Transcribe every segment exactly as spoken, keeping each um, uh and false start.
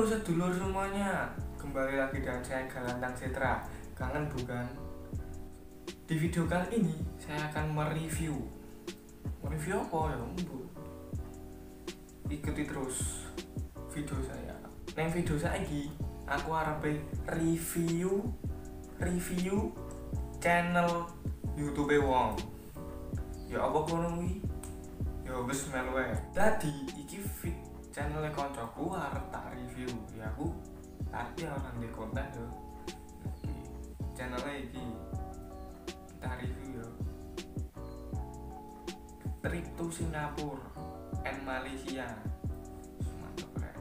Halo sedulur semuanya, kembali lagi dengan saya Galang Citra. Kangen bukan? Di video kali ini saya akan mereview. Mereview apa ya? Ikuti terus video saya. Neng video saya lagi, aku harapin review review channel YouTube Wong. Ya apa kono kuwi? Ya wis melu wae. Tadi iki video channelnya koncoku harap tak review ya aku tadi orang di konten yo channelnya ini kita review yo trip to Singapura and Malaysia. Mantap ya,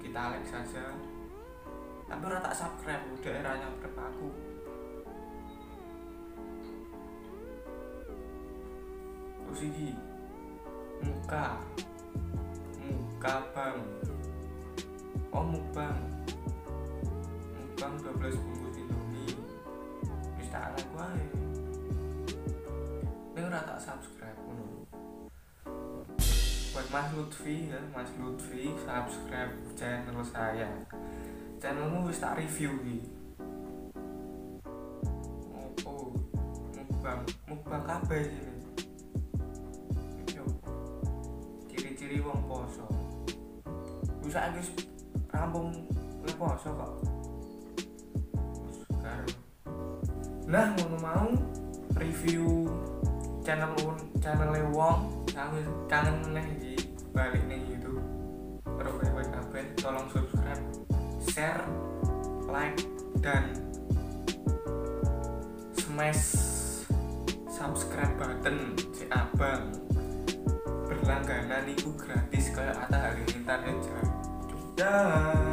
kita like saja tapi orang tak subscribe daerahnya berpaku. Terus ini muka muka bang oh mukbang mukbang dua belas bungkus Indomie wis tak like wae ning ora tak subscribe ngono. Buat Mas Lutfi ya, Mas Lutfi subscribe channel saya, channelmu wis tak review iki. Oh mukbang mukbang kabeh iki. Ciri-ciri Wong Poso. Bisa guys, rampung Wong Poso kok. Sekarang. Nah, mau mau review channel channel Wong, kangen kangen neh iki balik ning YouTube. Terus lewat kabeh tolong subscribe, share, like dan smash subscribe button si abang. Langganan itu gratis kayak Atta Halilintar aja. Dah.